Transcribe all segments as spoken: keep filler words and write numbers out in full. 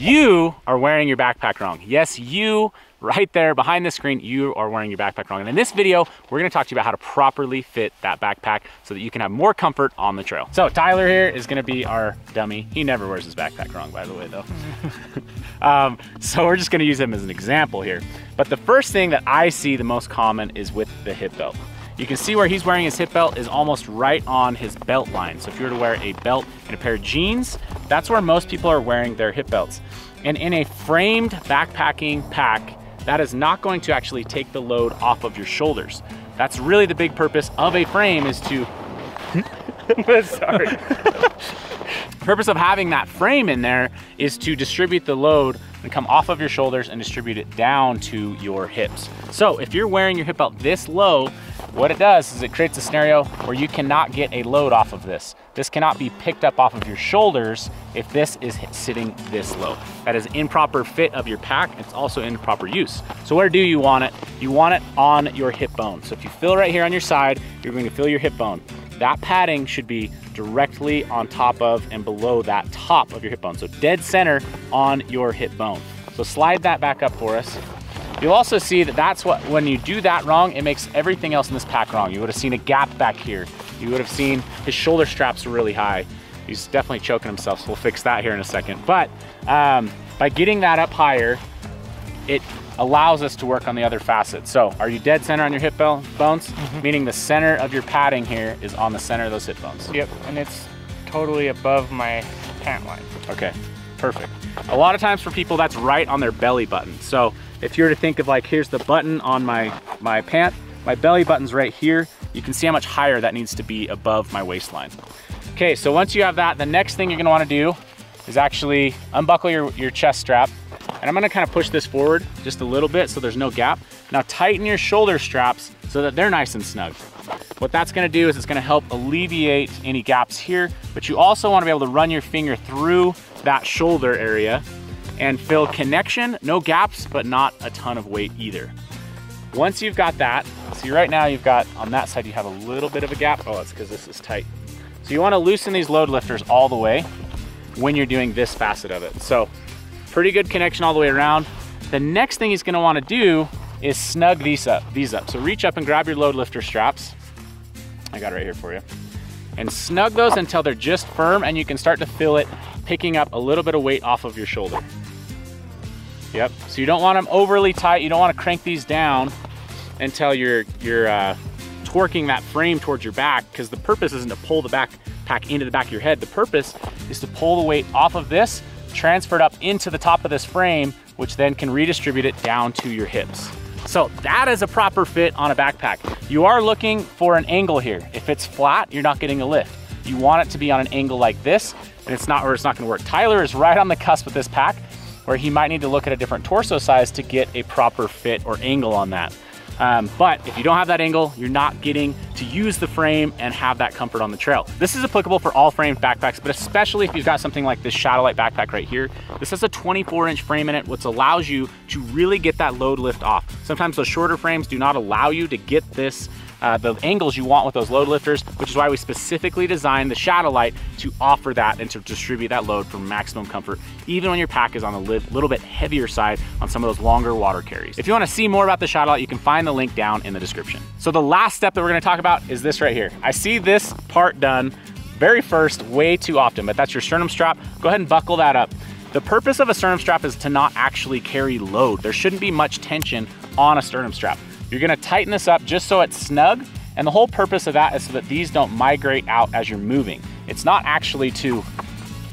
You are wearing your backpack wrong. Yes, you right there behind the screen, you are wearing your backpack wrong. And in this video, we're gonna talk to you about how to properly fit that backpack so that you can have more comfort on the trail. So Tyler here is gonna be our dummy. He never wears his backpack wrong, by the way, though. um, so we're just gonna use him as an example here. But the first thing that I see the most common is with the hip belt. You can see where he's wearing his hip belt is almost right on his belt line. So if you were to wear a belt and a pair of jeans, that's where most people are wearing their hip belts. And in a framed backpacking pack, that is not going to actually take the load off of your shoulders. That's really the big purpose of a frame is to, sorry. The purpose of having that frame in there is to distribute the load and come off of your shoulders and distribute it down to your hips. So if you're wearing your hip belt this low, what it does is it creates a scenario where you cannot get a load off of this. This cannot be picked up off of your shoulders if this is sitting this low. That is improper fit of your pack. It's also improper use. So where do you want it? You want it on your hip bone. So if you feel right here on your side, you're going to feel your hip bone. That padding should be directly on top of and below that top of your hip bone. So dead center on your hip bone. So slide that back up for us. You'll also see that that's what, when you do that wrong, it makes everything else in this pack wrong. You would have seen a gap back here. You would have seen his shoulder straps were really high. He's definitely choking himself, so we'll fix that here in a second. But um, by getting that up higher, it allows us to work on the other facet. So are you dead center on your hip bones? Mm-hmm. Meaning the center of your padding here is on the center of those hip bones. Yep, and it's totally above my pant line. Okay, perfect. A lot of times for people, that's right on their belly button. So if you were to think of like, here's the button on my, my pant, my belly button's right here. You can see how much higher that needs to be above my waistline. Okay, so once you have that, the next thing you're gonna wanna do is actually unbuckle your, your chest strap. And I'm gonna kind of push this forward just a little bit so there's no gap. Now tighten your shoulder straps so that they're nice and snug. What that's gonna do is it's gonna help alleviate any gaps here, but you also wanna be able to run your finger through that shoulder area and feel connection, no gaps, but not a ton of weight either. Once you've got that, see right now you've got, on that side you have a little bit of a gap. Oh, that's because this is tight. So you wanna loosen these load lifters all the way when you're doing this facet of it. So pretty good connection all the way around. The next thing he's gonna wanna do is snug these up, these up. So reach up and grab your load lifter straps. I got it right here for you. And snug those until they're just firm and you can start to feel it picking up a little bit of weight off of your shoulder. Yep, so you don't want them overly tight. You don't want to crank these down until you're, you're uh, torquing that frame towards your back, because the purpose isn't to pull the backpack into the back of your head. The purpose is to pull the weight off of this, transfer it up into the top of this frame, which then can redistribute it down to your hips. So that is a proper fit on a backpack. You are looking for an angle here. If it's flat, you're not getting a lift. You want it to be on an angle like this, and it's not, or it's not gonna work. Tyler is right on the cusp with this pack, where he might need to look at a different torso size to get a proper fit or angle on that. Um, but if you don't have that angle, you're not getting to use the frame and have that comfort on the trail. This is applicable for all framed backpacks, but especially if you've got something like this Shadowlight backpack right here. This has a twenty-four inch frame in it, which allows you to really get that load lift off. Sometimes those shorter frames do not allow you to get this Uh, the angles you want with those load lifters, which is why we specifically designed the Shadowlight to offer that and to distribute that load for maximum comfort, even when your pack is on the little bit heavier side on some of those longer water carries. If you wanna see more about the Shadowlight, you can find the link down in the description. So the last step that we're gonna talk about is this right here. I see this part done very first way too often, but that's your sternum strap. Go ahead and buckle that up. The purpose of a sternum strap is to not actually carry load. There shouldn't be much tension on a sternum strap. You're gonna tighten this up just so it's snug, and the whole purpose of that is so that these don't migrate out as you're moving. It's not actually to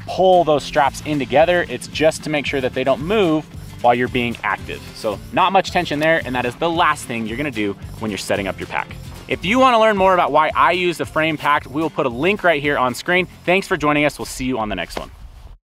pull those straps in together, it's just to make sure that they don't move while you're being active. So not much tension there, and that is the last thing you're gonna do when you're setting up your pack. If you wanna learn more about why I use the frame pack, we will put a link right here on screen. Thanks for joining us, we'll see you on the next one.